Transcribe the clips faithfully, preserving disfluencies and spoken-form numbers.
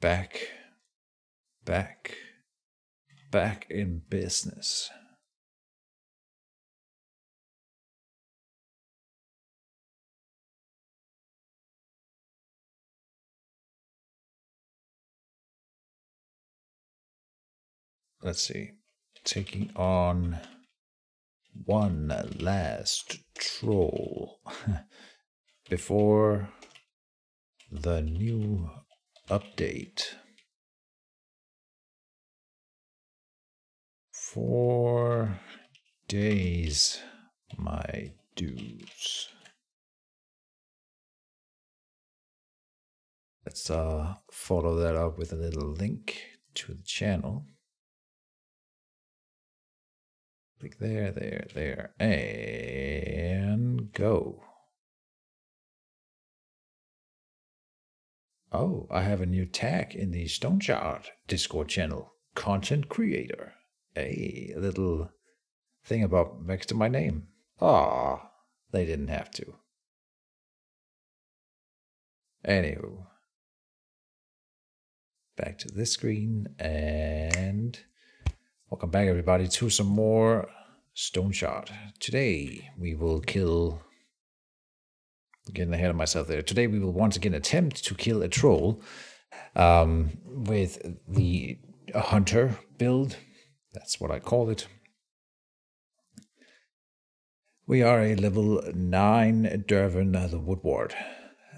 back, back, back in business. Let's see, taking on one last troll before the new update four days, my dudes. Let's uh follow that up with a little link to the channel. Click there, there, there, and go. Oh, I have a new tag in the Stone Shard Discord channel. Content creator. Hey, a little thing about next to my name. Ah, they didn't have to. Anywho. Back to this screen and... welcome back everybody to some more Stone Shard. Today we will kill, getting ahead of myself there, today we will once again attempt to kill a troll um, with the Hunter build, that's what I call it. We are a level nine Durvan the Woodward,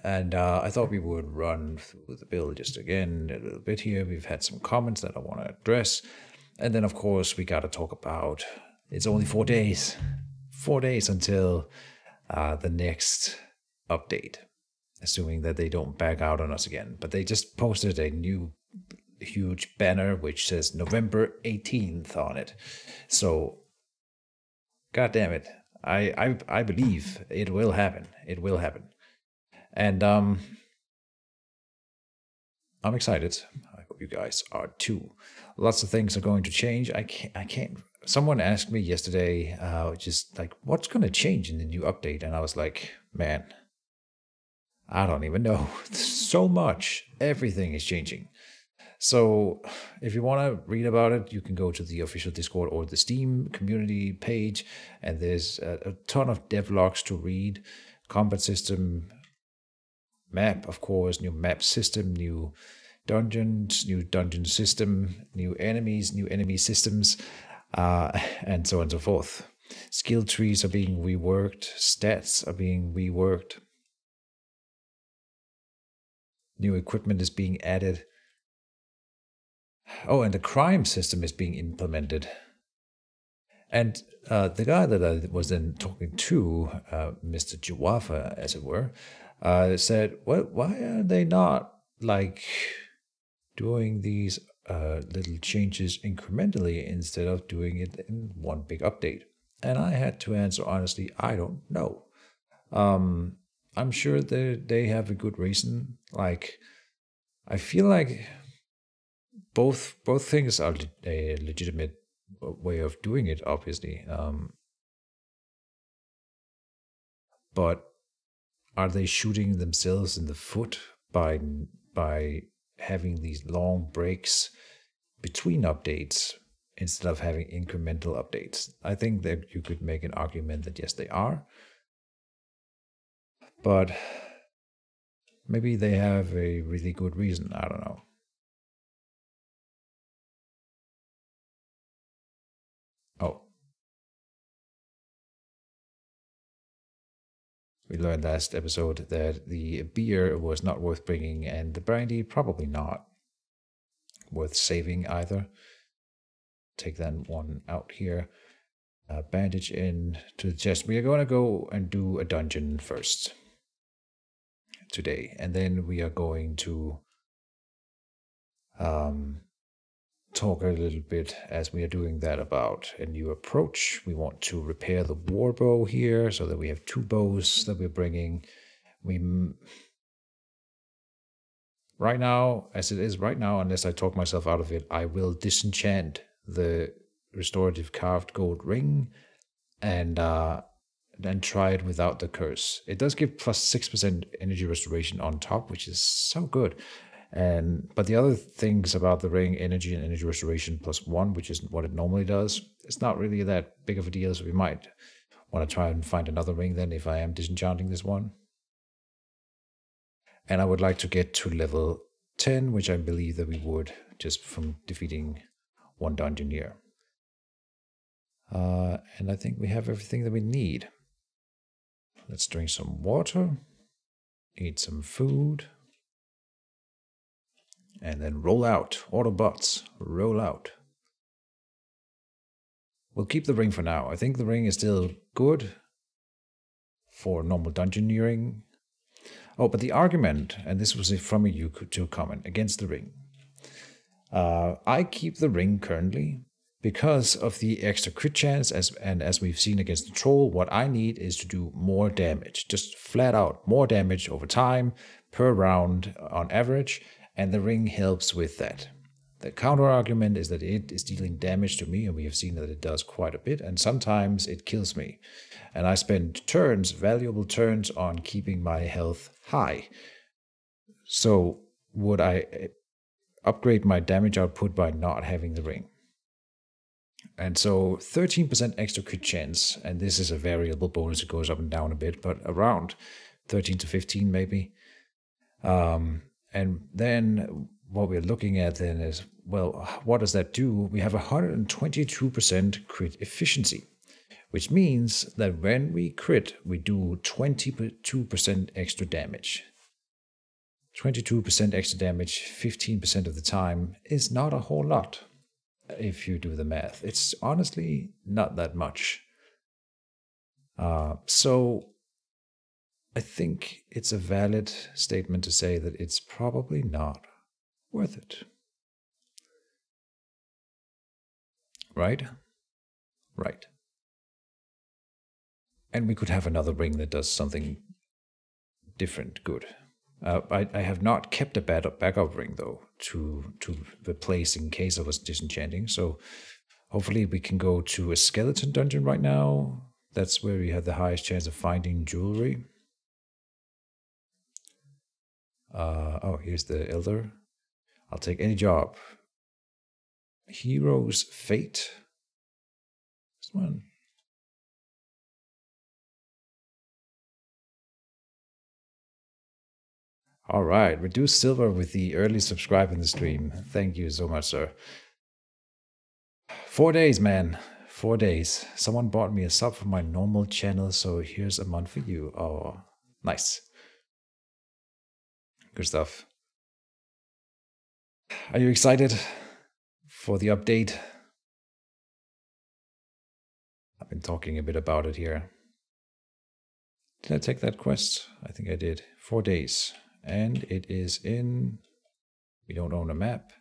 and uh, I thought we would run through the build just again a little bit here. We've had some comments that I want to address. And then, of course, we got to talk about it's only four days, four days until uh, the next update, assuming that they don't back out on us again. But they just posted a new huge banner which says November eighteenth on it. So, God damn it. I, I, I believe it will happen. It will happen. And um, I'm excited. You guys are too. Lots of things are going to change. I can't, I can't. Someone asked me yesterday, uh, just like, what's going to change in the new update? And I was like, man, I don't even know. So much. Everything is changing. So if you want to read about it, you can go to the official Discord or the Steam community page. And there's a, a ton of devlogs to read. Combat system, map, of course, new map system, new... dungeons, new dungeon system, new enemies, new enemy systems, uh, and so on and so forth. Skill trees are being reworked. Stats are being reworked. New equipment is being added. Oh, and the crime system is being implemented. And uh, the guy that I was then talking to, uh, Mister Jawafa, as it were, uh, said, well, why are they not, like... doing these uh, little changes incrementally instead of doing it in one big update? And I had to answer honestly, I don't know. Um, I'm sure that they have a good reason. Like, I feel like both both things are le a legitimate way of doing it, obviously. Um, but are they shooting themselves in the foot by by having these long breaks between updates instead of having incremental updates? I think that you could make an argument that yes, they are. But maybe they have a really good reason. I don't know. Oh. We learned last episode that the beer was not worth bringing, and the brandy probably not worth saving either. Take that one out here. Uh, bandage in to the chest. We are going to go and do a dungeon first today, and then we are going to um, talk a little bit as we are doing that about a new approach. We want to repair the war bow here so that we have two bows that we're bringing. We right now, as it is right now, unless I talk myself out of it, I will disenchant the restorative carved gold ring and uh, then try it without the curse. It does give plus six percent energy restoration on top, which is so good. And but the other things about the ring, energy and energy restoration plus one, which isn't what it normally does, it's not really that big of a deal, so we might want to try and find another ring then if I am disenchanting this one. And I would like to get to level ten, which I believe that we would just from defeating one dungeon here. Uh, and I think we have everything that we need. Let's drink some water, eat some food, and then roll out. Autobots, roll out. We'll keep the ring for now. I think the ring is still good for normal dungeoneering. Oh, but the argument, and this was from a YouTube comment, against the ring. Uh, I keep the ring currently because of the extra crit chance, as and as we've seen against the troll, what I need is to do more damage. Just flat out more damage over time, per round on average, and the ring helps with that. The counter-argument is that it is dealing damage to me, and we have seen that it does quite a bit, and sometimes it kills me. And I spend turns, valuable turns, on keeping my health high. So would I upgrade my damage output by not having the ring? And so thirteen percent extra crit chance, and this is a variable bonus, it goes up and down a bit, but around thirteen to fifteen maybe. Um, and then what we're looking at then is, well, what does that do? We have one hundred twenty-two percent crit efficiency, which means that when we crit, we do twenty-two percent extra damage. twenty-two percent extra damage fifteen percent of the time is not a whole lot if you do the math. It's honestly not that much. Uh, so I think it's a valid statement to say that it's probably not worth it. Right? Right. And we could have another ring that does something different good. Uh, I, I have not kept a backup ring, though, to, to replace in case I was disenchanting. So hopefully we can go to a skeleton dungeon right now. That's where we have the highest chance of finding jewelry. Uh, oh, here's the Elder. I'll take any job. Hero's Fate. This one. All right. Reduce silver with the early subscribe in the stream. Thank you so much, sir. Four days, man. Four days. Someone bought me a sub for my normal channel, so here's a month for you. Oh, nice. Good stuff. Are you excited for the update? I've been talking a bit about it here. Did I take that quest? I think I did. Four days. And it is in... We don't own a map.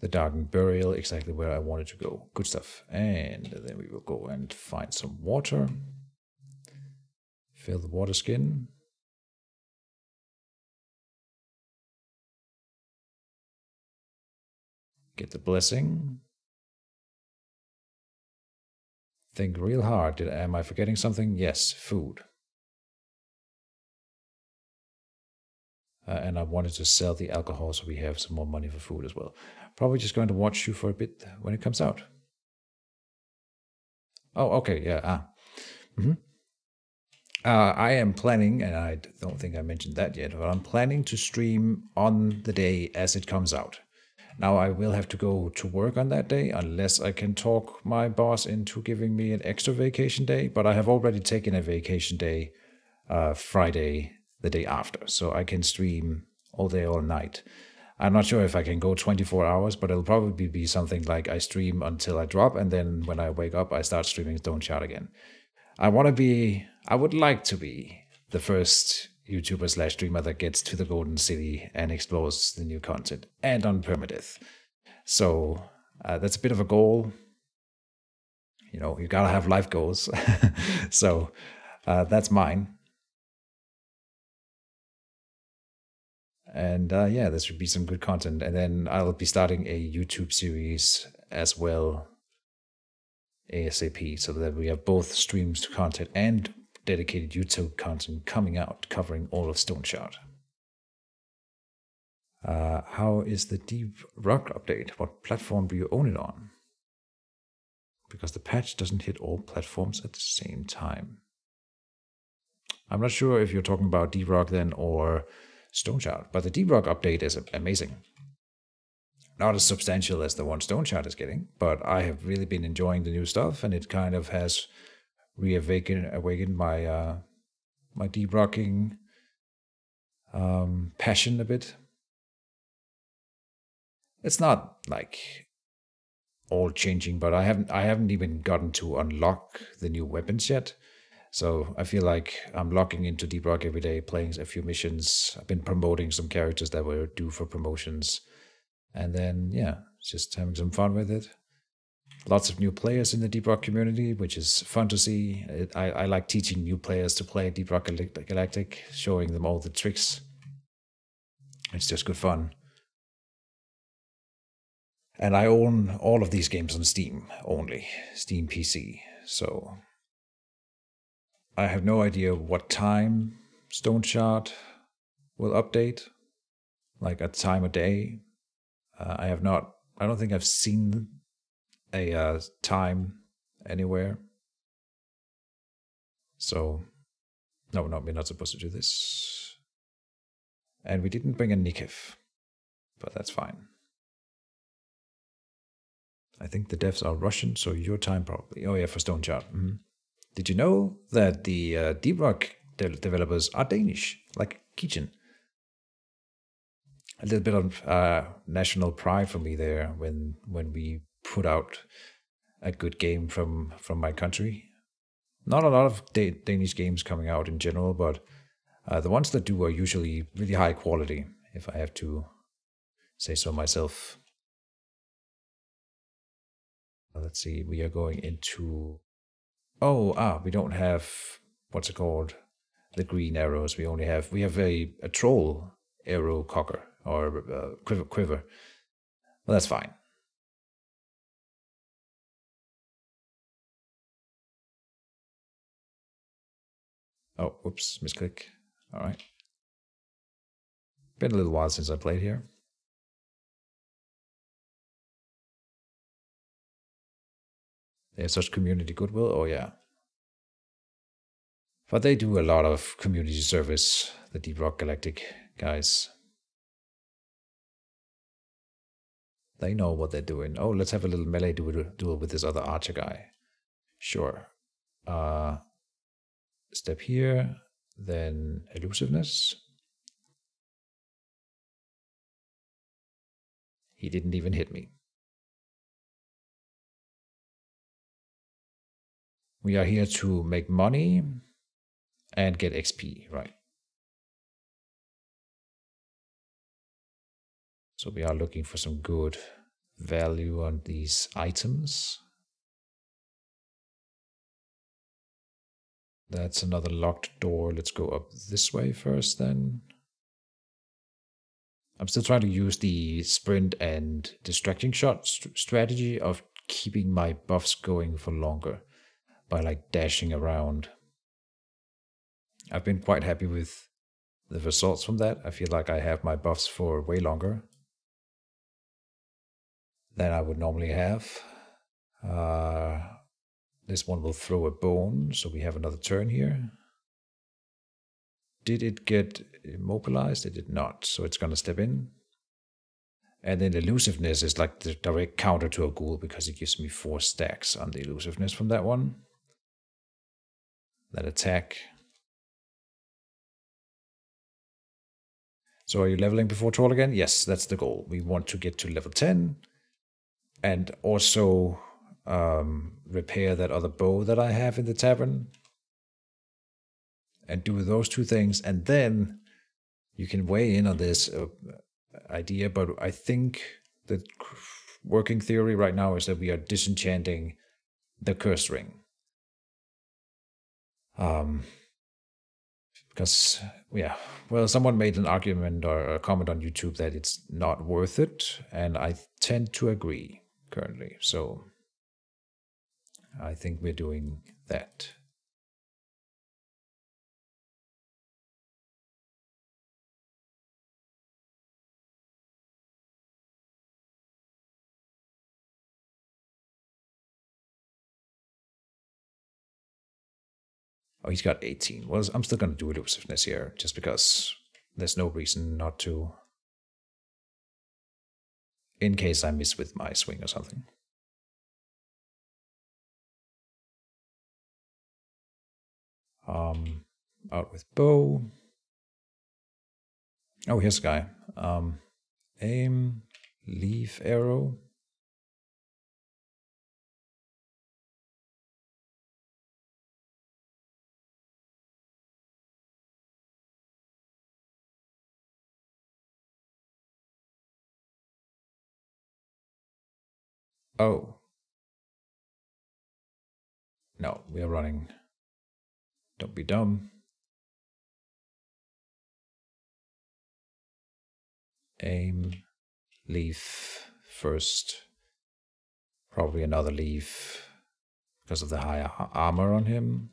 The Darkened Burial, exactly where I wanted to go. Good stuff. And then we will go and find some water. Fill the water skin. Get the blessing. Think real hard. Did, am I forgetting something? Yes, food. Uh, and I wanted to sell the alcohol so we have some more money for food as well. Probably just going to watch you for a bit when it comes out. Oh, okay, yeah. Ah. Mm-hmm. uh, I am planning, and I don't think I mentioned that yet, but I'm planning to stream on the day as it comes out. Now I will have to go to work on that day unless I can talk my boss into giving me an extra vacation day. But I have already taken a vacation day uh, Friday, the day after. So I can stream all day, all night. I'm not sure if I can go twenty-four hours, but it'll probably be something like I stream until I drop. And then when I wake up, I start streaming Stone Shard again. I want to be, I would like to be the first YouTuber slash streamer that gets to the Golden City and explores the new content, and on Permadeath. So uh, that's a bit of a goal. You know, you gotta have life goals. So uh, that's mine. And uh, yeah, this should be some good content. And then I'll be starting a YouTube series as well, ASAP, so that we have both streams to content and dedicated YouTube content coming out covering all of Stone Shard. Uh, how is the Deep Rock update? What platform do you own it on? Because the patch doesn't hit all platforms at the same time. I'm not sure if you're talking about Deep Rock then or Stone Shard, but the Deep Rock update is amazing. Not as substantial as the one Stone Shard is getting, but I have really been enjoying the new stuff, and it kind of has reawakened awakened my uh, my Deep Rocking um, passion a bit. It's not like all changing, but I haven't I haven't even gotten to unlock the new weapons yet. So I feel like I'm logging into Deep Rock every day, playing a few missions. I've been promoting some characters that were due for promotions. And then, yeah, just having some fun with it. Lots of new players in the Deep Rock community, which is fun to see. I, I like teaching new players to play Deep Rock Galactic, showing them all the tricks. It's just good fun. And I own all of these games on Steam only, Steam P C. So I have no idea what time Stone Shard will update, like a time of day. Uh, I have not, I don't think I've seen a uh, time anywhere. So, no, no, we're not supposed to do this. And we didn't bring a Nikkev, but that's fine. I think the devs are Russian, so your time probably. Oh yeah, for Stone Shard. Mm-hmm. Did you know that the uh, Deep Rock de developers are Danish, like Keejchen? A little bit of uh, national pride for me there when when we put out a good game from, from my country. Not a lot of da Danish games coming out in general, but uh, the ones that do are usually really high quality, if I have to say so myself. Let's see, we are going into... Oh, ah, we don't have, what's it called? The green arrows. We only have, we have a, a troll arrow cocker. Or uh, quiver, quiver. Well, that's fine. Oh, whoops, misclick. All right. Been a little while since I played here. There's such community goodwill. Oh yeah. But they do a lot of community service. The Deep Rock Galactic guys. They know what they're doing. Oh, let's have a little melee duel with this other archer guy. Sure. Uh, step here. Then elusiveness. He didn't even hit me. We are here to make money and get X P, right? So we are looking for some good value on these items. That's another locked door. Let's go up this way first then. I'm still trying to use the sprint and distracting shot st- strategy of keeping my buffs going for longer by like dashing around. I've been quite happy with the results from that. I feel like I have my buffs for way longer than I would normally have. Uh, this one will throw a bone, so we have another turn here. Did it get immobilized? It did not, so it's gonna step in. And then elusiveness is like the direct counter to a ghoul because it gives me four stacks on the elusiveness from that one. That attack. So are you leveling before troll again? Yes, that's the goal. We want to get to level ten. And also um, repair that other bow that I have in the tavern. And do those two things. And then you can weigh in on this uh, idea. But I think the working theory right now is that we are disenchanting the curse ring. Um, because, yeah, well, someone made an argument or a comment on YouTube that it's not worth it. And I tend to agree. Currently, so I think we're doing that. Oh, he's got eighteen. Well, I'm still going to do elusiveness here, just because there's no reason not to. In case I miss with my swing or something. Um, out with bow. Oh, here's a guy. Um, aim, leaf, arrow. Oh. No, we are running. Don't be dumb. Aim, leaf first. Probably another leaf because of the higher armor on him.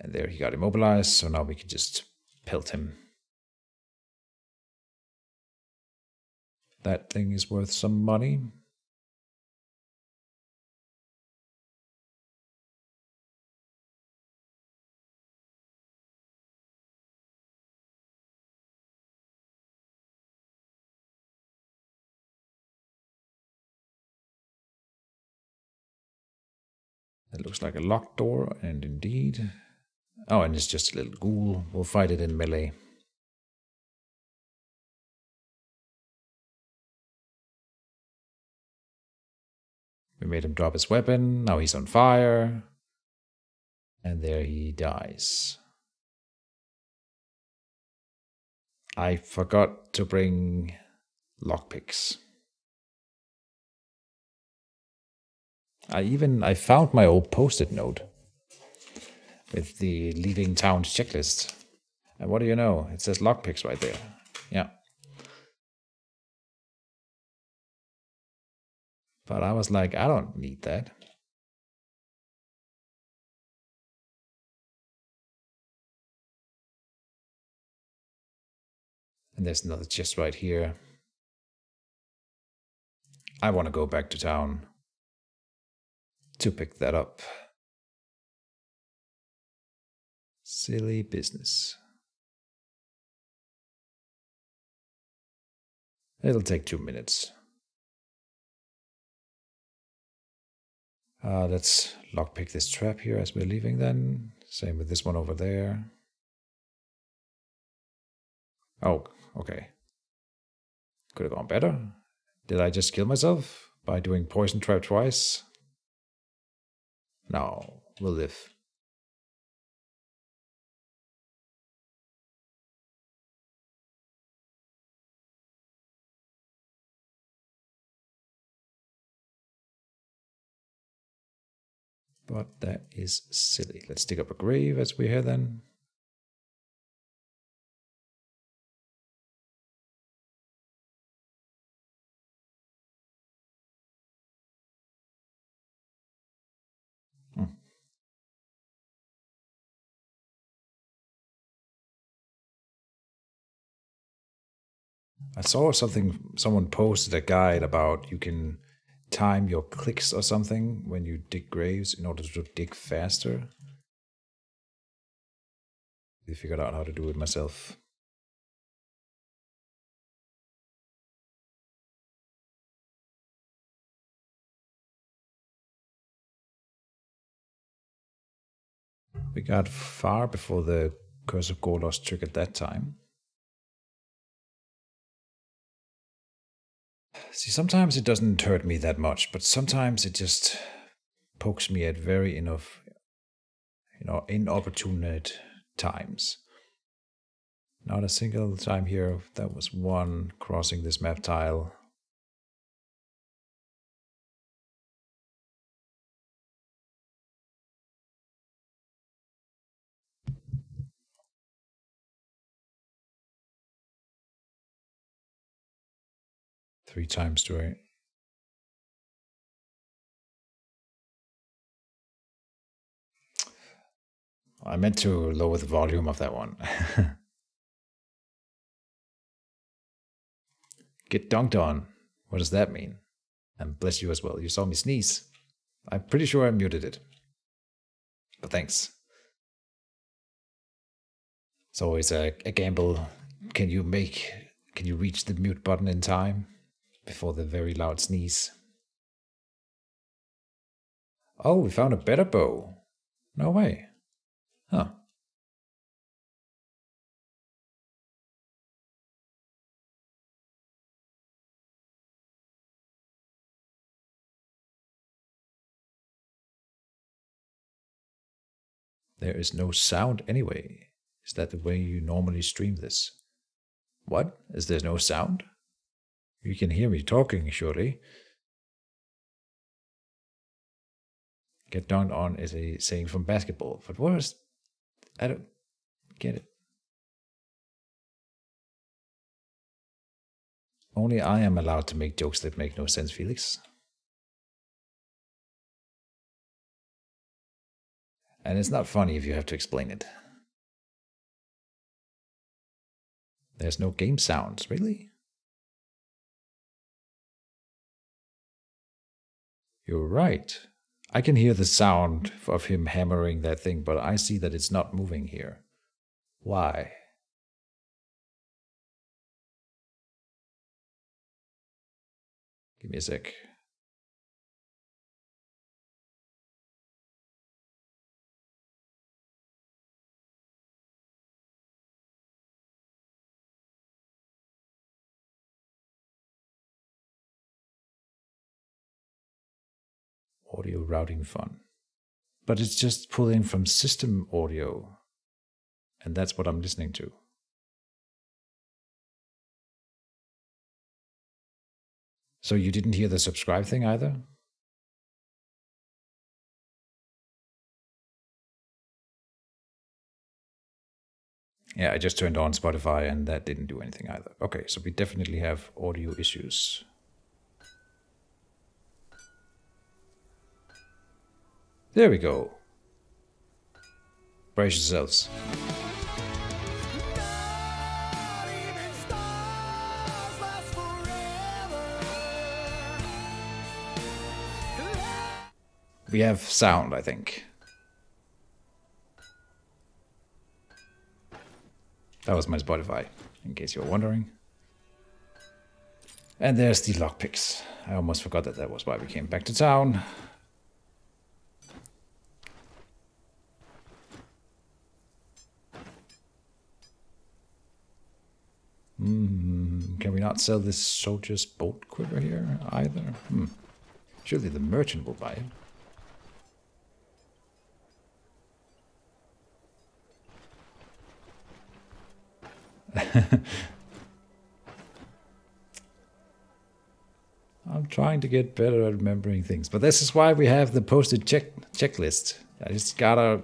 And there he got immobilized, so now we can just pelt him. That thing is worth some money. That looks like a locked door, and indeed. Oh, and it's just a little ghoul. We'll fight it in melee. We made him drop his weapon, now he's on fire, and there he dies. I forgot to bring lockpicks. I even, I found my old post-it note with the leaving town checklist. And what do you know? It says lockpicks right there. Yeah. But I was like, I don't need that. And there's another chest right here. I want to go back to town to pick that up. Silly business. It'll take two minutes. Uh, let's lockpick this trap here as we're leaving then. Same with this one over there. Oh, okay. Could have gone better. Did I just kill myself by doing poison trap twice? No, we'll live. But that is silly. Let's dig up a grave as we're here then. Hmm. I saw something, someone posted a guide about you can time your clicks or something when you dig graves in order to dig faster. I figured out how to do it myself. We got far before the Curse of Gorlos triggered that time. See, sometimes it doesn't hurt me that much, but sometimes it just pokes me at very enough, you know, inopportune times. Not a single time here. That was one crossing this map tile. Three times to eight. I meant to lower the volume of that one. Get dunked on. What does that mean? And bless you as well. You saw me sneeze. I'm pretty sure I muted it. But thanks. It's always a, a gamble. Can you make, can you reach the mute button in time before the very loud sneeze? Oh, we found a better bow. No way. Huh. There is no sound anyway. Is that the way you normally stream this? What? Is there no sound? You can hear me talking, surely. Get down on is a saying from basketball. But what is... I don't get it. Only I am allowed to make jokes that make no sense, Felix. And it's not funny if you have to explain it. There's no game sounds, really? You're right. I can hear the sound of him hammering that thing, but I see that it's not moving here. Why? Give me a sec. Audio routing fun. But it's just pulling from system audio. And that's what I'm listening to. So you didn't hear the subscribe thing either? Yeah, I just turned on Spotify and that didn't do anything either. Okay, so we definitely have audio issues. There we go. Brace yourselves. We have sound, I think. That was my Spotify, in case you're wondering. And there's the lockpicks. I almost forgot that that was why we came back to town. Mm, can we not sell this soldier's bolt quiver here either? Hmm. Surely the merchant will buy it. I'm trying to get better at remembering things, but this is why we have the posted check checklist. I just gotta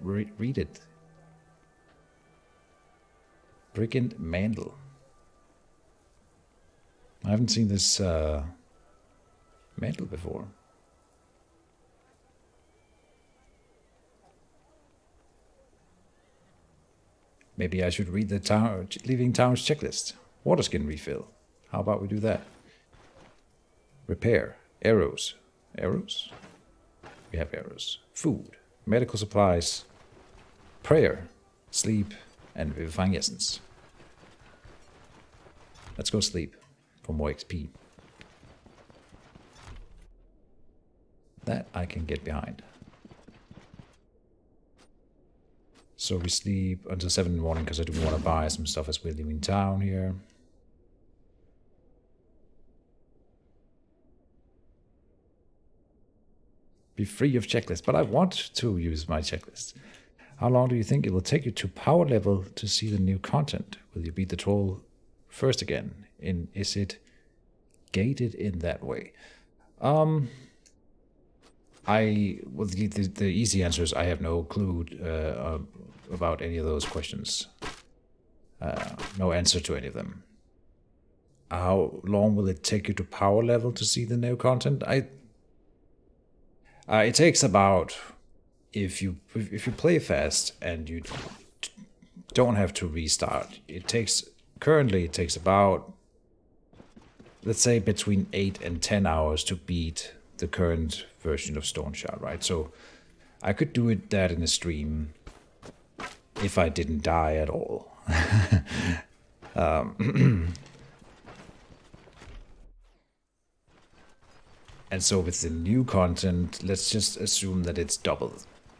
re read it. Brigand Mandel. I haven't seen this uh, mantle before. Maybe I should read the town leaving town's checklist. Water skin refill. How about we do that? Repair. Arrows. Arrows? We have arrows. Food. Medical supplies. Prayer. Sleep. And vivifying essence. Let's go sleep. For more X P. That I can get behind. So we sleep until seven in the morning because I do want to buy some stuff as we're leaving town here. Be free of checklist, but I want to use my checklist. How long do you think it will take you to power level to see the new content? Will you beat the troll first again? In, is it gated in that way? Um, I well, the, the, the easy answer is I have no clue uh, about any of those questions. Uh, no answer to any of them. How long will it take you to power level to see the new content? I. Uh, it takes about if you if you play fast and you don't have to restart. It takes currently it takes about. Let's say between eight and ten hours to beat the current version of Stone Shard, right? So I could do it that in a stream if I didn't die at all. um, and so with the new content, let's just assume that it's double.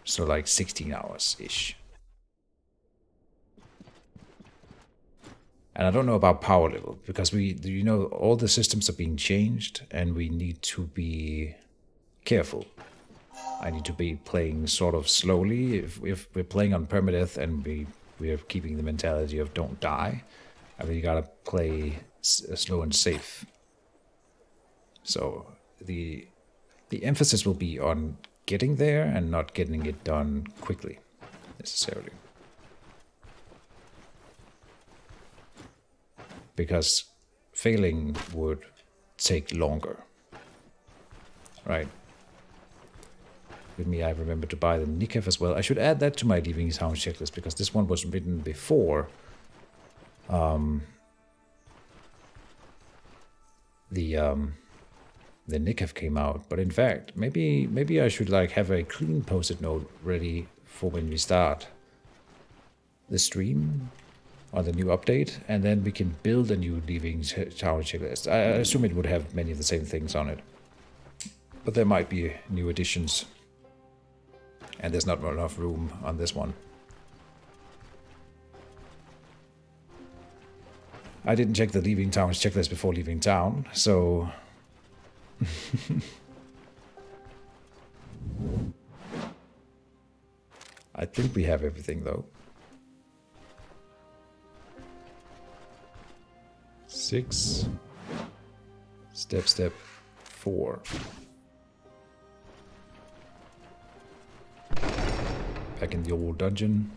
So like sixteen hours-ish. And I don't know about power level, because we, you know, all the systems are being changed, and we need to be careful. I need to be playing sort of slowly. If, if we're playing on Permadeath and we, we're keeping the mentality of don't die, I mean, you gotta play s slow and safe. So the the emphasis will be on getting there and not getting it done quickly, necessarily. Because failing would take longer, right? With me, I remember to buy the Nikkev as well. I should add that to my leaving sound checklist, because this one was written before um, the um, the Nikkev came out. But in fact, maybe maybe I should like have a clean post-it note ready for when we start the stream on the new update, and then we can build a new leaving town checklist. I assume it would have many of the same things on it, but there might be new additions, and there's not enough room on this one. I didn't check the leaving town's checklist before leaving town, so I think we have everything though. Six, step, step, four. Back in the old dungeon.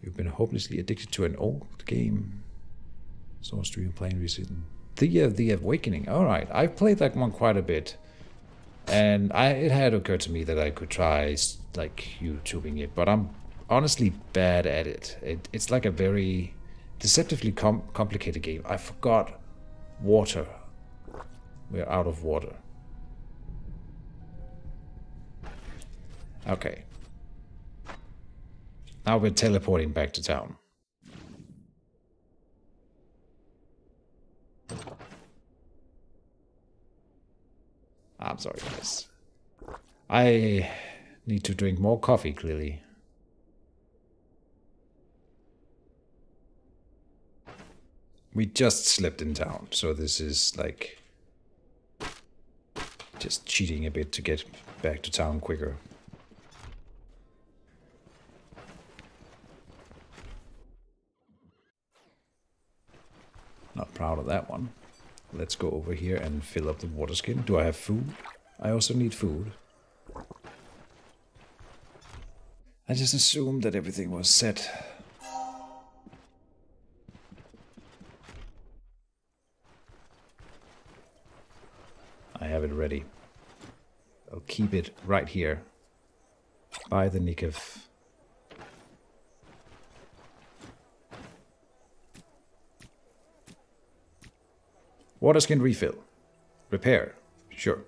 You've been hopelessly addicted to an old game. Sorcery and playing recently. The, uh, the Awakening. Alright, I've played that one quite a bit. And I, it had occurred to me that I could try, like, YouTubing it. But I'm honestly bad at it. it it's like a very deceptively com complicated game. I forgot water. We're out of water. Okay. Now we're teleporting back to town. I'm sorry, guys. I need to drink more coffee, clearly. We just slept in town, so this is like just cheating a bit to get back to town quicker. Not proud of that one. Let's go over here and fill up the water skin. Do I have food? I also need food. I just assumed that everything was set. I have it ready. I'll keep it right here by the Nikkev. Water skin refill. Repair. Sure.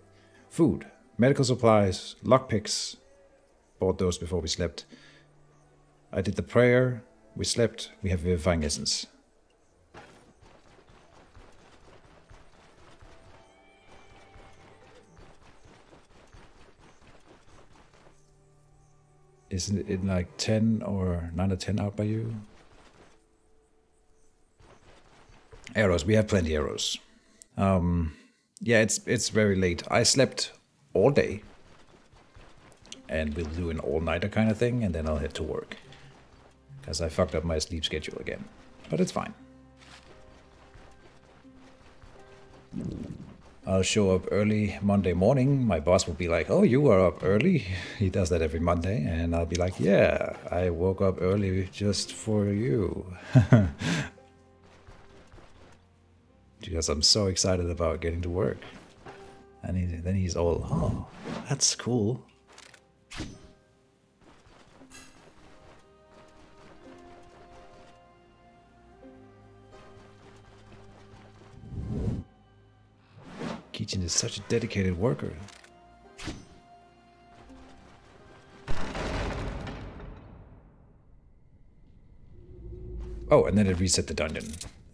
Food. Medical supplies. Lockpicks. Bought those before we slept. I did the prayer. We slept. We have vivifying essence. Isn't it like ten or nine or ten out by you? Arrows, we have plenty of arrows. Um, yeah, it's it's very late. I slept all day. And we'll do an all-nighter kind of thing, and then I'll head to work. Because I fucked up my sleep schedule again. But it's fine. I'll show up early Monday morning. My boss will be like, oh, you are up early. He does that every Monday. And I'll be like, yeah, I woke up early just for you. Because I'm so excited about getting to work. And he, then he's all, oh, that's cool. Keejchen is such a dedicated worker. Oh, and then it reset the dungeon.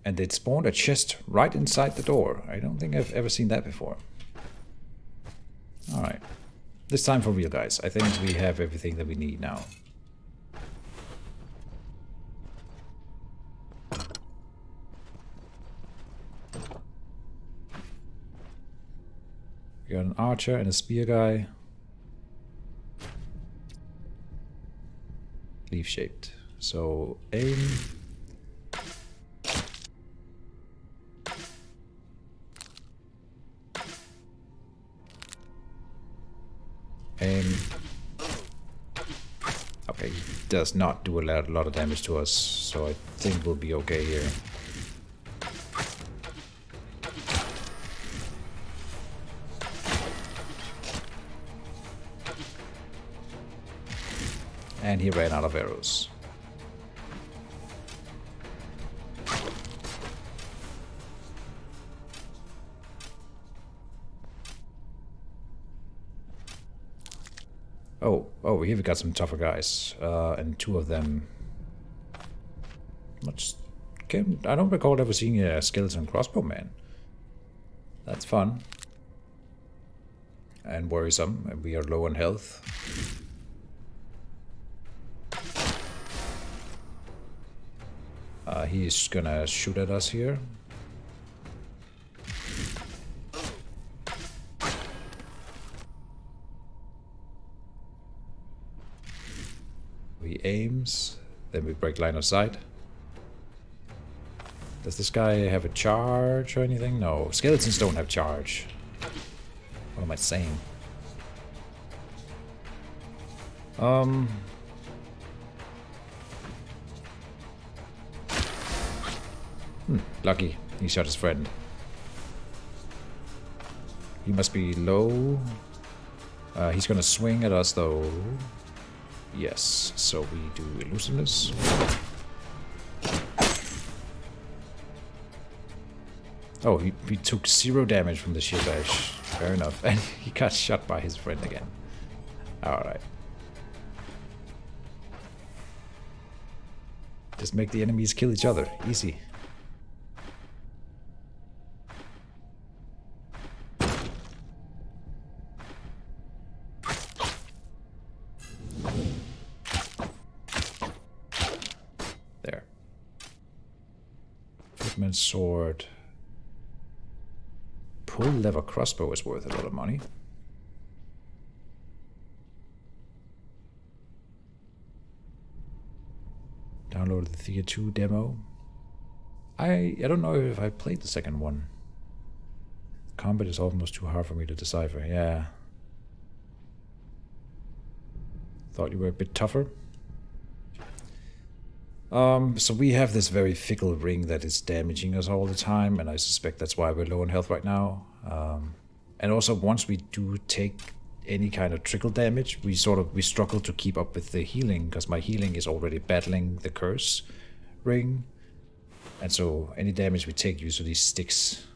And it spawned a chest right inside the door. I don't think I've ever seen that before. Alright. This time for real, guys. I think we have everything that we need now. We got an archer and a spear guy. Leaf shaped. So aim. Aim. Okay, he does not do a lot, a lot of damage to us, so I think we'll be okay here. And he ran out of arrows. Oh, oh, here we got some tougher guys, uh, and two of them. Let's, can, I don't recall ever seeing a skeleton crossbow man. That's fun. And worrisome, we are low on health. Uh, he's gonna shoot at us here. He aims, then we break line of sight. Does this guy have a charge or anything? No, skeletons don't have charge. What am I saying? Um... Hmm, lucky. He shot his friend. He must be low. Uh, he's gonna swing at us though. Yes, so we do elusiveness. Oh, he, he took zero damage from the shield bash. Fair enough. And he got shot by his friend again. Alright. Just make the enemies kill each other. Easy. Sword. Pull lever crossbow is worth a lot of money. Download the Theater two demo. I I don't know if I played the second one. Combat is almost too hard for me to decipher. Yeah. Thought you were a bit tougher. Um, so we have this very fickle ring that is damaging us all the time, and I suspect that's why we're low on health right now. Um, and also, once we do take any kind of trickle damage, we sort of we struggle to keep up with the healing, because my healing is already battling the curse ring, and so any damage we take usually sticks.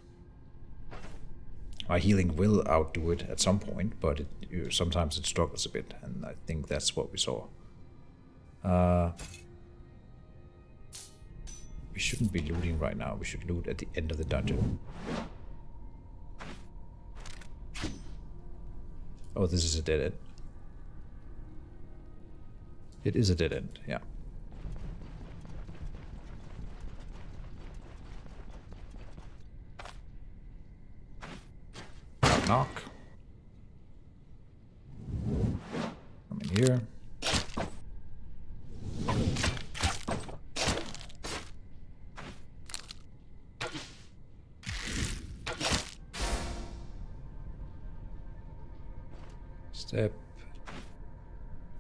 My healing will outdo it at some point, but it, sometimes it struggles a bit, and I think that's what we saw. Uh... We shouldn't be looting right now. We should loot at the end of the dungeon. Oh, this is a dead end. It is a dead end, yeah. Knock, knock. Come in here. Step,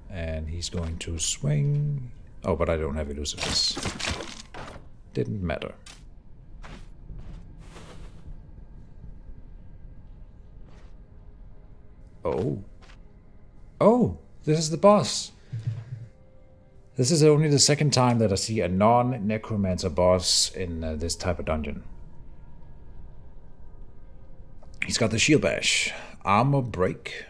and he's going to swing. Oh, but I don't have elusiveness. Didn't matter. Oh. Oh, this is the boss. This is only the second time that I see a non-necromancer boss in uh, this type of dungeon. He's got the shield bash, armor break.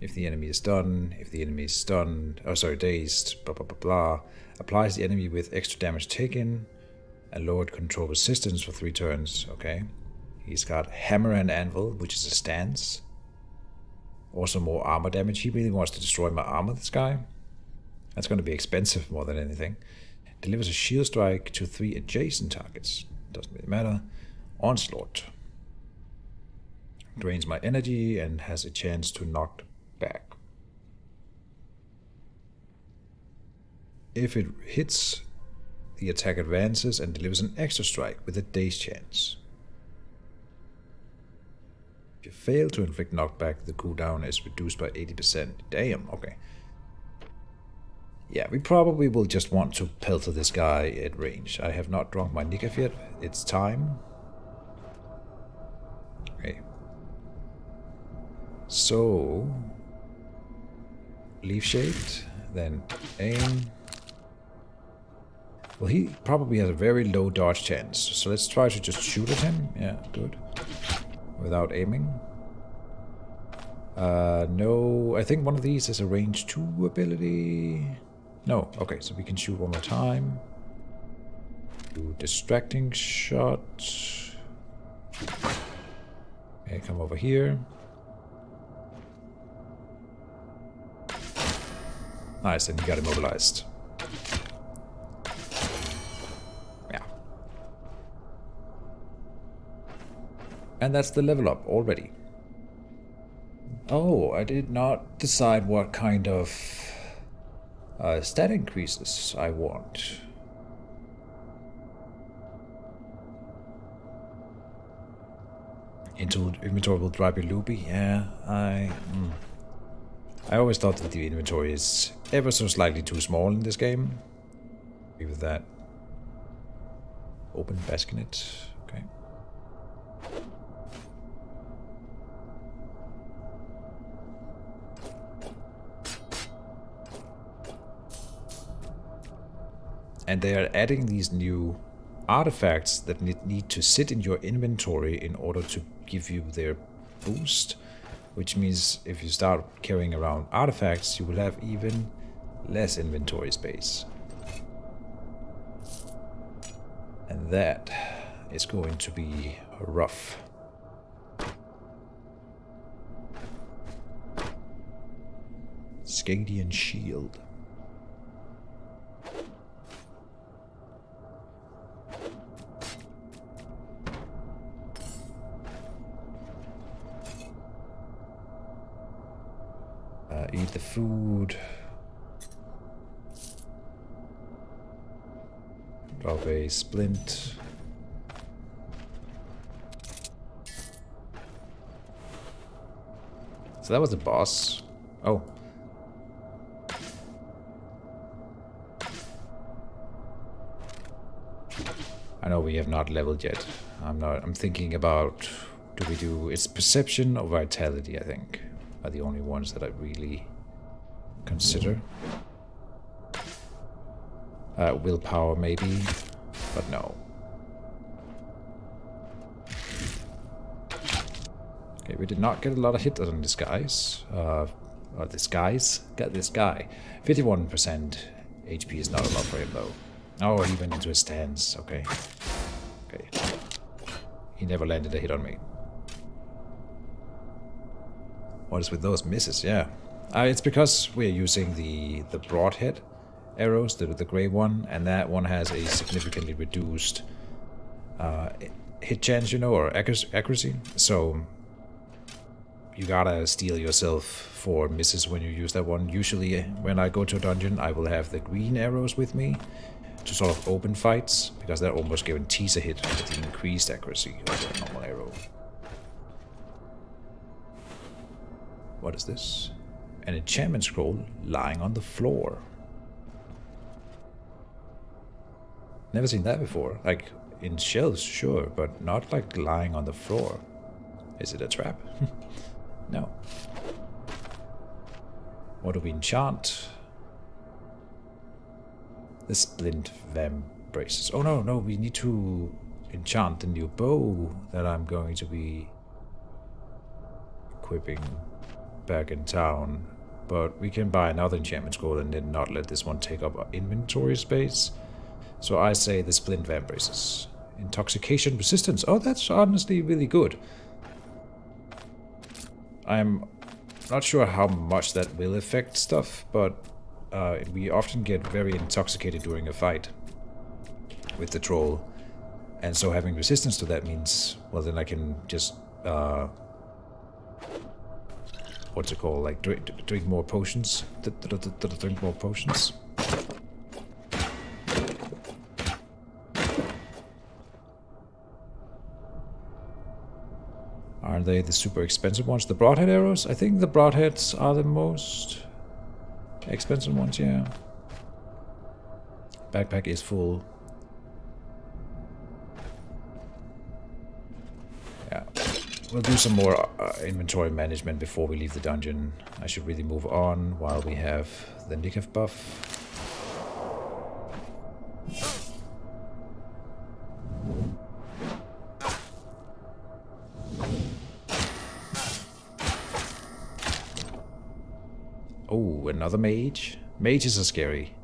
If the enemy is stunned, if the enemy is stunned, oh sorry, dazed, blah blah blah blah. Applies the enemy with extra damage taken and lowered control resistance for three turns, okay. He's got Hammer and Anvil, which is a stance. Also more armor damage. He really wants to destroy my armor, this guy. That's going to be expensive more than anything. Delivers a shield strike to three adjacent targets. Doesn't really matter. Onslaught. Drains my energy and has a chance to knock back. If it hits, the attack advances and delivers an extra strike with a daze chance. If you fail to inflict knockback, the cooldown is reduced by eighty percent. Damn, okay. Yeah, we probably will just want to pelter this guy at range. I have not drunk my Nikkev yet. It's time. Okay. So... Leaf Shaped, then aim. Well, he probably has a very low dodge chance, so let's try to just shoot at him. Yeah, good. Without aiming. Uh, no, I think one of these has a range two ability. No, okay, so we can shoot one more time. Do distracting shot. Okay, come over here. Nice, and he got immobilized. And that's the level up already. Oh, I did not decide what kind of uh, stat increases I want. Into inventory will drive you loopy. Yeah, I. Mm. I always thought that the inventory is ever so slightly too small in this game. Agree with that. Open basket. Okay. And they are adding these new artifacts that need to sit in your inventory in order to give you their boost. Which means if you start carrying around artifacts, you will have even less inventory space. And that is going to be rough. Skandian Shield. Eat the food. Drop a splint. So that was the boss. Oh. I know we have not leveled yet. I'm not. I'm thinking about. Do we do? It's perception or vitality, I think. Are the only ones that I really consider. Uh, willpower maybe, but no. Okay, we did not get a lot of hit on this guy's. Uh, or this guy's? Get this guy. fifty-one percent H P is not a lot for him though. Oh, he went into a stance. Okay. Okay. He never landed a hit on me. What is with those misses? Yeah, uh, it's because we're using the the broadhead arrows, the the grey one, and that one has a significantly reduced uh, hit chance, you know, or accuracy. So you gotta steel yourself for misses when you use that one. Usually, when I go to a dungeon, I will have the green arrows with me to sort of open fights because that almost guarantees a hit with the increased accuracy of a normal arrow. What is this? An enchantment scroll lying on the floor. Never seen that before. Like, in shells, sure, but not like lying on the floor. Is it a trap? No. What do we enchant? The splint vamp braces. Oh no, no, we need to enchant the new bow that I'm going to be equipping. back in town, but we can buy another enchantment scroll and then not let this one take up our inventory space. So I say the Splint Vamp Braces. Intoxication Resistance. Oh, that's honestly really good. I'm not sure how much that will affect stuff, but uh, we often get very intoxicated during a fight with the troll. And so having resistance to that means, well, then I can just, uh, what's it called, like, drink, drink more potions? Drink more potions? Aren't they the super expensive ones? The broadhead arrows? I think the broadheads are the most expensive ones, yeah. Backpack is full. We'll do some more uh, inventory management before we leave the dungeon. I should really move on while we have the Nikkev buff. Oh, another mage? Mages are scary.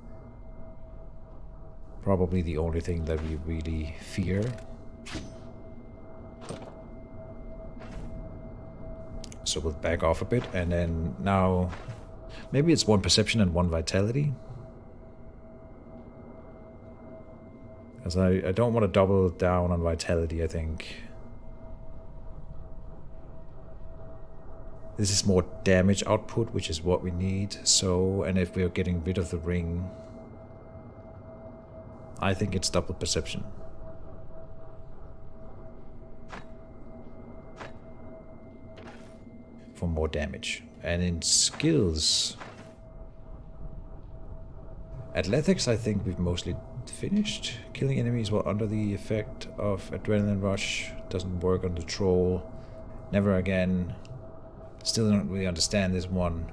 Probably the only thing that we really fear. So we'll back off a bit, and then now maybe it's one perception and one vitality, because I, I don't want to double down on vitality. I think this is more damage output, which is what we need. So, and if we are getting rid of the ring, I think it's double perception. For more damage. And in skills, athletics, I think we've mostly finished. Killing enemies while under the effect of adrenaline rush doesn't work on the troll. Never again. Still don't really understand this one.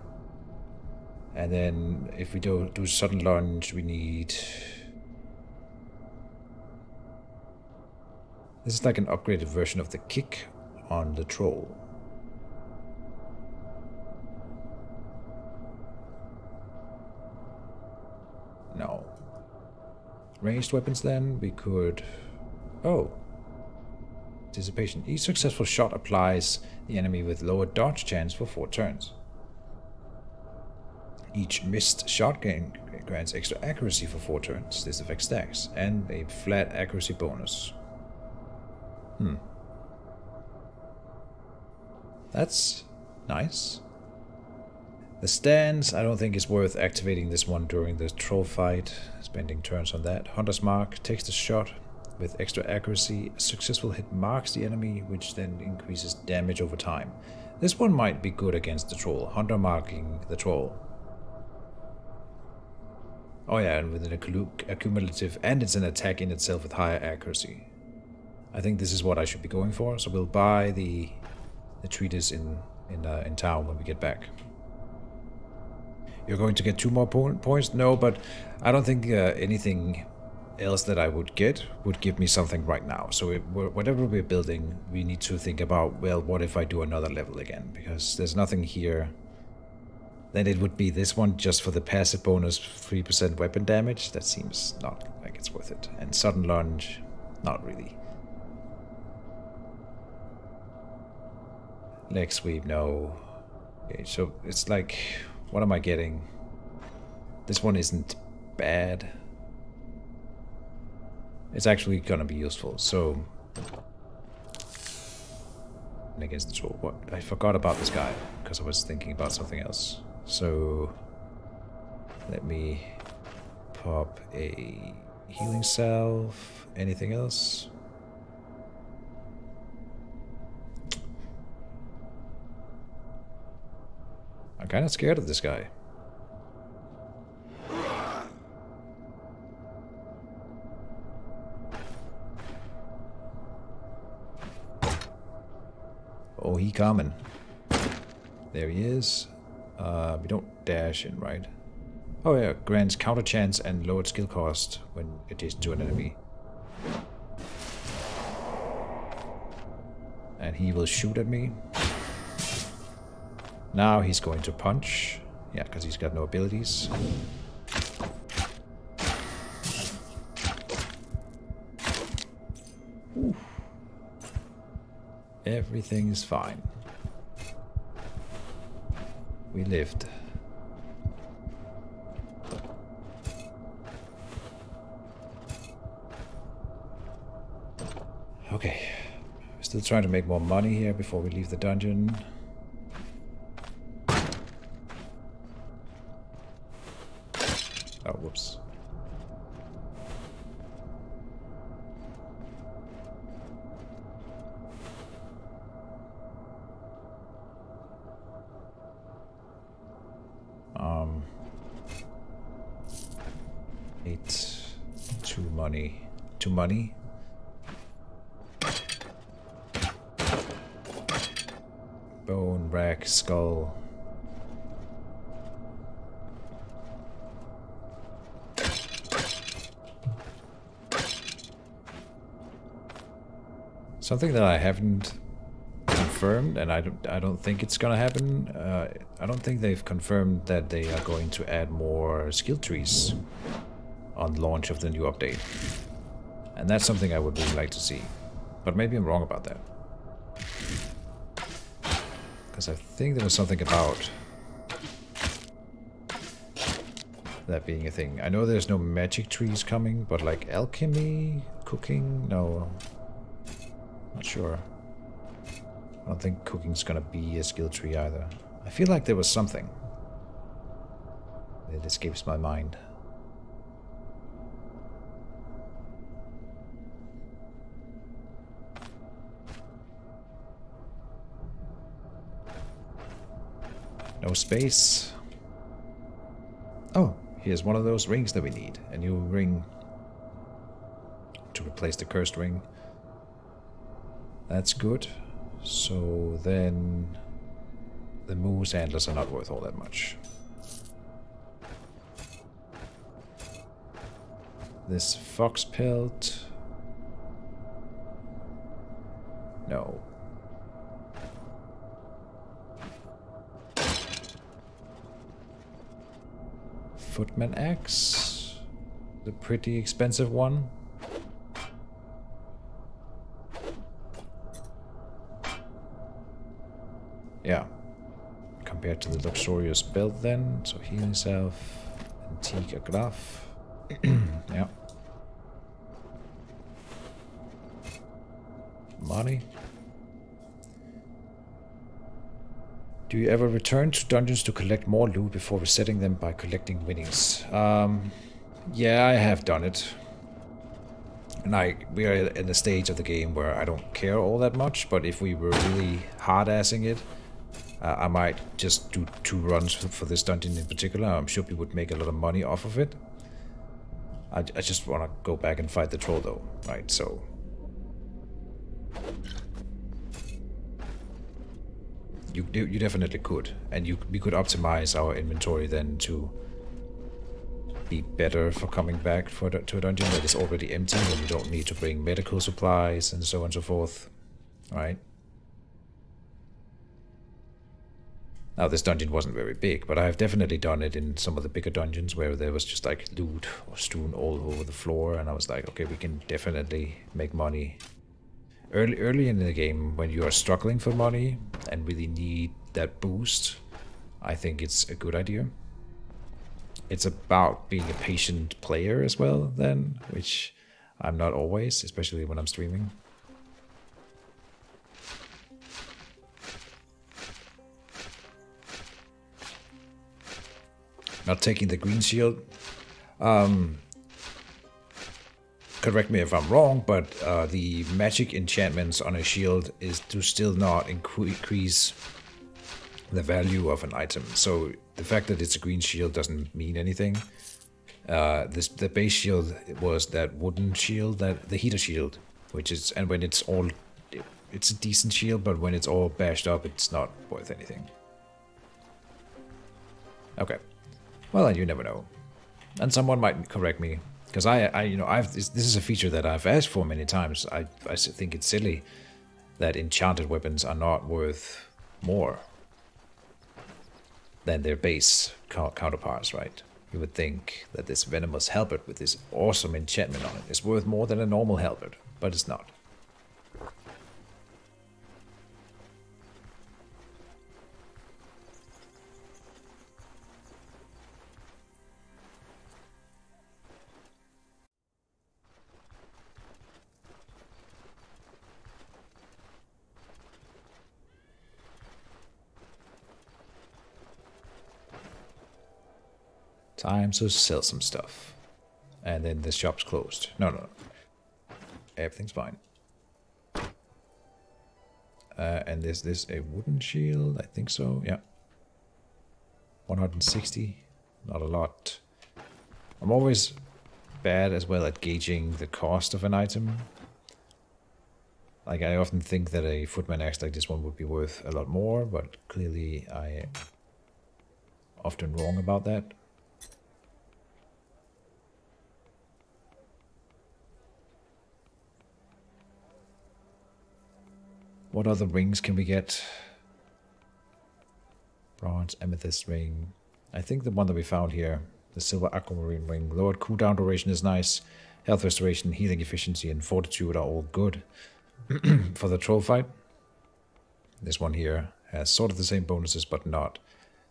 And then if we do do sudden lunge, we need. This is like an upgraded version of the kick on the troll. No. Ranged weapons then, we could... Oh. Dissipation. Each successful shot applies the enemy with lower dodge chance for four turns. Each missed shot gain grants extra accuracy for four turns. This effect stacks. And a flat accuracy bonus. Hmm. That's nice. The stands, I don't think it's worth activating this one during the troll fight, spending turns on that. Hunter's Mark takes the shot with extra accuracy. A successful hit marks the enemy, which then increases damage over time. This one might be good against the troll, Hunter marking the troll. Oh yeah, and with an accumulative, and it's an attack in itself with higher accuracy. I think this is what I should be going for, so we'll buy the, the treatise in, in, uh, in town when we get back. You're going to get two more po points? No, but I don't think uh, anything else that I would get would give me something right now. So it, whatever we're building, we need to think about, well, what if I do another level again? Because there's nothing here. Then it would be this one just for the passive bonus, three percent weapon damage. That seems not like it's worth it. And sudden lunge, not really. Leg sweep, no. Okay, so it's like... What am I getting? This one isn't bad. It's actually gonna be useful, so... And against the troll. What? I forgot about this guy, because I was thinking about something else. So... Let me... Pop a... Healing salve. Anything else? I'm kind of scared of this guy. Oh, he coming. There he is. Uh, we don't dash in, right? Oh yeah, grants counter chance and lowered skill cost when adjacent to an enemy. And he will shoot at me. Now he's going to punch. Yeah, because he's got no abilities. Ooh. Everything is fine. We lived. Okay. We're still trying to make more money here before we leave the dungeon. Oh, whoops. Um, eight, two money, two money. Bone, rack, skull. Something that I haven't confirmed, and I don't, I don't think it's gonna happen. Uh, I don't think they've confirmed that they are going to add more skill trees on launch of the new update, and that's something I would really like to see. But maybe I'm wrong about that, because I think there was something about that being a thing. I know there's no magic trees coming, but like alchemy, cooking, no. Not sure. I don't think cooking's gonna be a skill tree either. I feel like there was something. It escapes my mind. No space. Oh, here's one of those rings that we need. A new ring to replace the cursed ring. That's good. So then the moose antlers are not worth all that much. This fox pelt. No. Footman axe. The pretty expensive one. Yeah, compared to the luxurious belt then, so heal himself, antique a glove, yeah. Money. Do you ever return to dungeons to collect more loot before resetting them by collecting winnings? Um, yeah, I have done it. And I, we are in a stage of the game where I don't care all that much, but if we were really hard-assing it, Uh, I might just do two runs for this dungeon in particular. I'm sure we would make a lot of money off of it. I, I just want to go back and fight the troll though, right? So you you definitely could, and you we could optimize our inventory then to be better for coming back for to a dungeon that is already empty, when you don't need to bring medical supplies and so on and so forth, right? Now, this dungeon wasn't very big, but I have definitely done it in some of the bigger dungeons where there was just like loot or strewn all over the floor, and I was like, okay, we can definitely make money. Early, early in the game, when you are struggling for money and really need that boost, I think it's a good idea. It's about being a patient player as well then, which I'm not always, especially when I'm streaming. Not taking the green shield. Um, correct me if I'm wrong, but uh, the magic enchantments on a shield is to still not increase the value of an item. So the fact that it's a green shield doesn't mean anything. Uh, this, the base shield was that wooden shield, that the heater shield, which is, and when it's all, it's a decent shield, but when it's all bashed up, it's not worth anything. Okay. Well, you never know, and someone might correct me, because I, I, you know, I've this, this is a feature that I've asked for many times. I, I think it's silly that enchanted weapons are not worth more. than their base counterparts, right? You would think that this venomous halberd with this awesome enchantment on it is worth more than a normal halberd, but it's not. Time to sell some stuff. And then the shop's closed. No, no, no. Everything's fine. Uh, and is this a wooden shield? I think so, yeah. one hundred sixty. Not a lot. I'm always bad as well at gauging the cost of an item. Like, I often think that a footman axe like this one would be worth a lot more, but clearly I am often wrong about that. What other rings can we get? Bronze amethyst ring. I think the one that we found here, the silver aquamarine ring. Lowered cooldown duration is nice. Health restoration, healing efficiency, and fortitude are all good for the troll fight. This one here has sort of the same bonuses, but not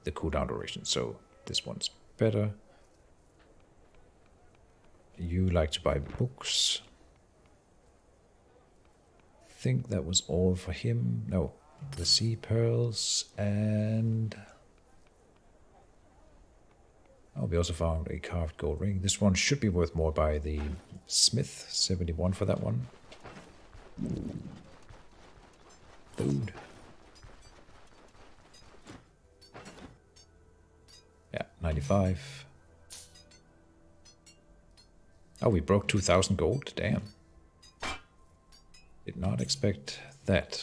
the cooldown duration. So this one's better. You like to buy books. I think that was all for him. No, the sea pearls and... Oh, we also found a carved gold ring. This one should be worth more by the smith. seventy-one for that one. Food. Yeah, ninety-five. Oh, we broke two thousand gold. Damn. Did not expect that.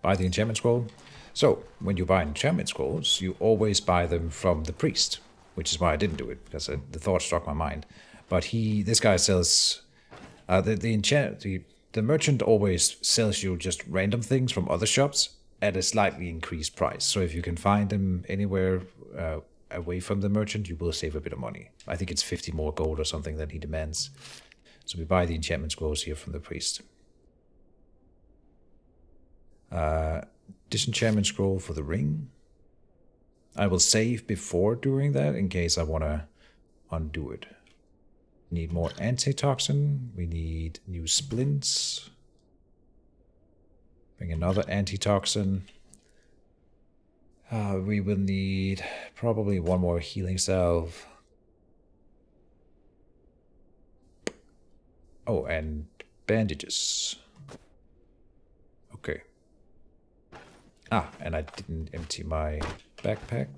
Buy the enchantment scroll. So, when you buy enchantment scrolls, you always buy them from the priest, which is why I didn't do it, because I, the thought struck my mind. But he, this guy sells, uh, the, the, enchant, the, the merchant always sells you just random things from other shops at a slightly increased price. So if you can find them anywhere uh, away from the merchant, you will save a bit of money. I think it's fifty more gold or something that he demands. So we buy the enchantment scrolls here from the priest. Uh, disenchantment scroll for the ring. I will save before doing that in case I want to undo it. Need more antitoxin. We need new splints. Another antitoxin. Uh, we will need probably one more healing salve. Oh, and bandages. Okay. Ah, and I didn't empty my backpack.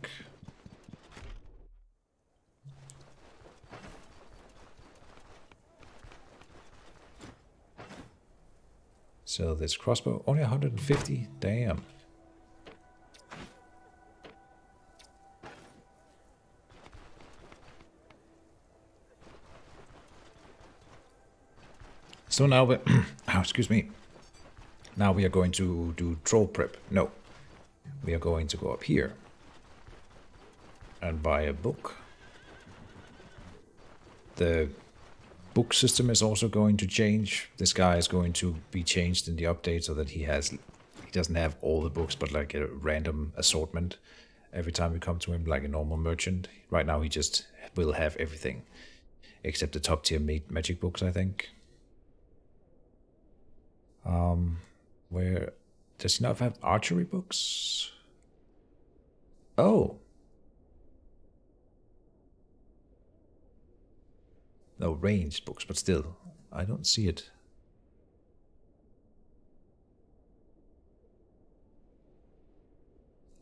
So this crossbow, only one hundred fifty? Damn. So now we oh, excuse me. Now we are going to do troll prep. No. We are going to go up here and buy a book. The book system is also going to change. This guy is going to be changed in the update so that he has, he doesn't have all the books, but like a random assortment every time we come to him, like a normal merchant. Right now he just will have everything except the top tier magic books, I think. Um, where does he not have archery books? Oh. No, ranged books, but still, I don't see it.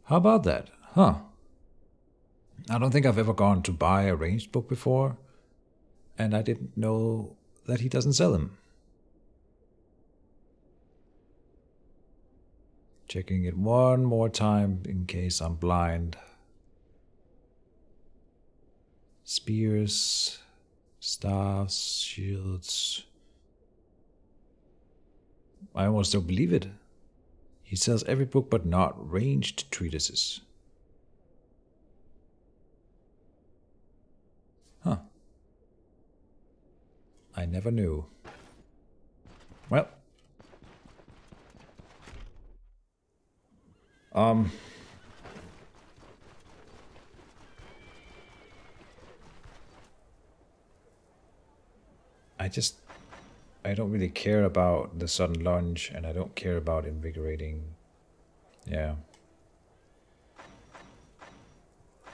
How about that? Huh. I don't think I've ever gone to buy a ranged book before, and I didn't know that he doesn't sell them. Checking it one more time in case I'm blind. Spears... Staffs, shields, I almost don't believe it. He sells every book but not ranged treatises. Huh. I never knew. Well. Um. I just... I don't really care about the sudden lunge, and I don't care about invigorating. Yeah.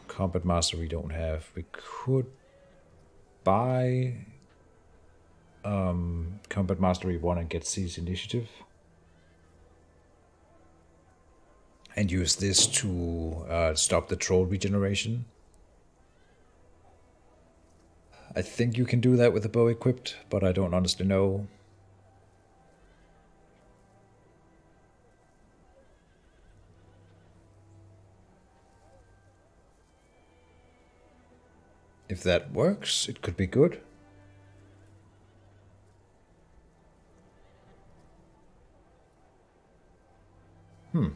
Combat Mastery we don't have. We could buy um, Combat Mastery one and get Seize Initiative. And use this to uh, stop the troll regeneration. I think you can do that with a bow equipped, but I don't honestly know. If that works, it could be good. Hmm.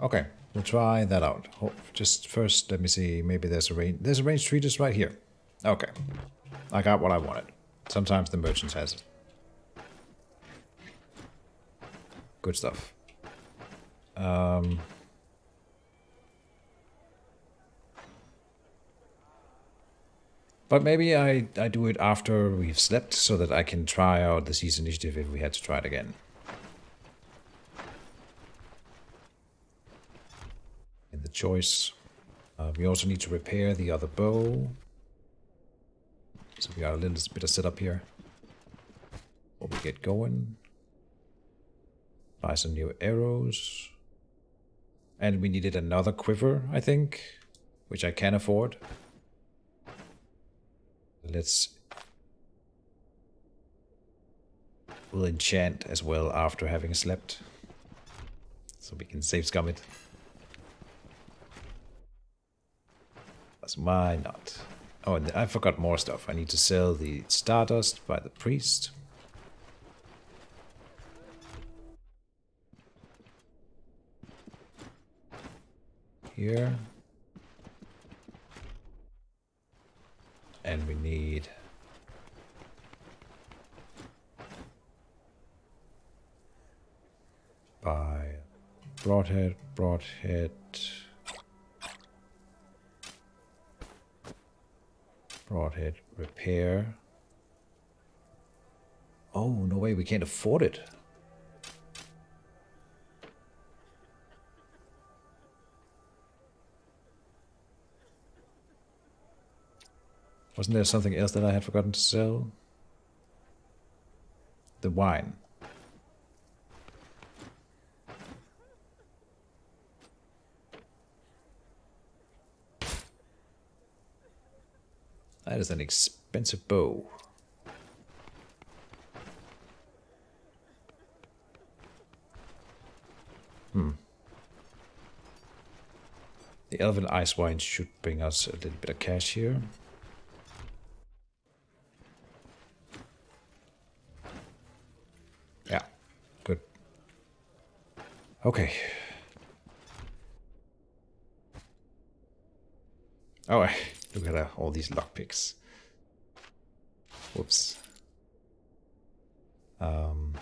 Okay, we'll try that out. Oh, just first, let me see, maybe there's a range. There's a range treatise right here. Okay, I got what I wanted. Sometimes the merchant has it. Good stuff. Um, but maybe I, I do it after we've slept so that I can try out the Seize Initiative if we had to try it again. In the choice, uh, we also need to repair the other bow. So we got a little bit of setup here. Before we get going. Buy some new arrows. And we needed another quiver, I think. Which I can afford. Let's... We'll enchant as well after having slept. So we can save scum it. That's why not. Oh, and I forgot more stuff. I need to sell the Stardust by the priest. Here. And we need... By Broadhead, Broadhead... Broadhead repair. Oh, no way, we can't afford it. Wasn't there something else that I had forgotten to sell? The wine. That is an expensive bow. Hmm. The Elven Ice Wine should bring us a little bit of cash here. Yeah, good. Okay. Oh, look at uh, all these lockpicks. Whoops. Um.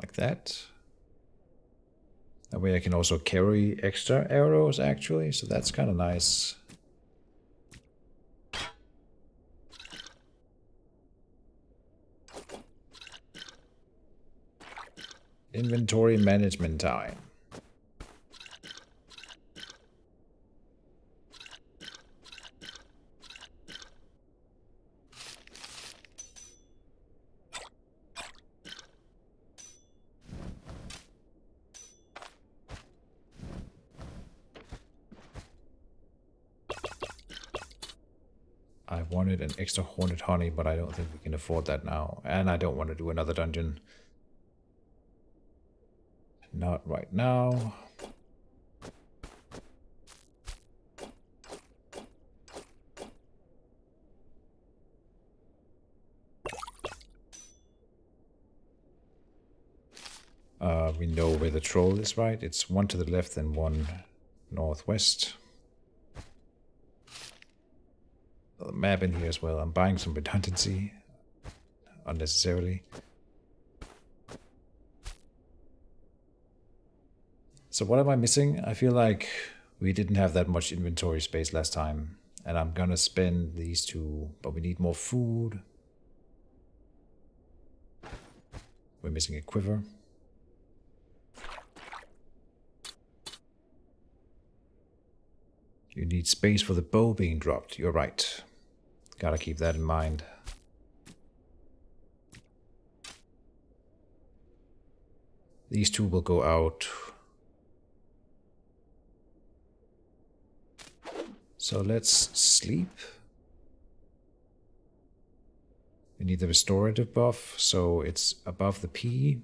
Like that. That way I can also carry extra arrows, actually, so that's kind of nice. Inventory management time. wanted an extra Haunted Honey, but I don't think we can afford that now. And I don't want to do another dungeon. Not right now. Uh, we know where the troll is, right? It's one to the left and one northwest. The map in here as well. I'm buying some redundancy unnecessarily. So what am I missing? I feel like we didn't have that much inventory space last time, and I'm gonna spend these two, but we need more food. We're missing a quiver. You need space for the bow being dropped, you're right. Gotta keep that in mind. These two will go out. So let's sleep. We need the restorative buff, so it's above the P.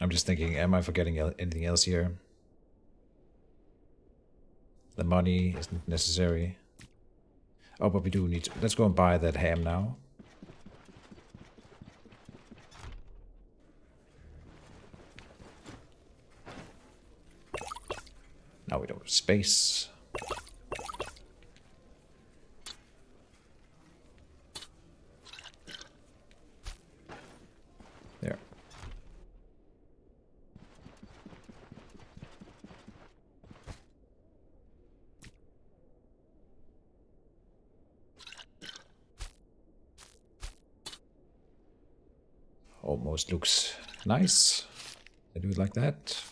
I'm just thinking, am I forgetting anything else here? The money isn't necessary. Oh, but we do need to. Let's go and buy that ham now. Now we don't have space. There. Almost looks nice. I do it like that.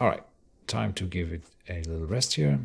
All right, time to give it a little rest here.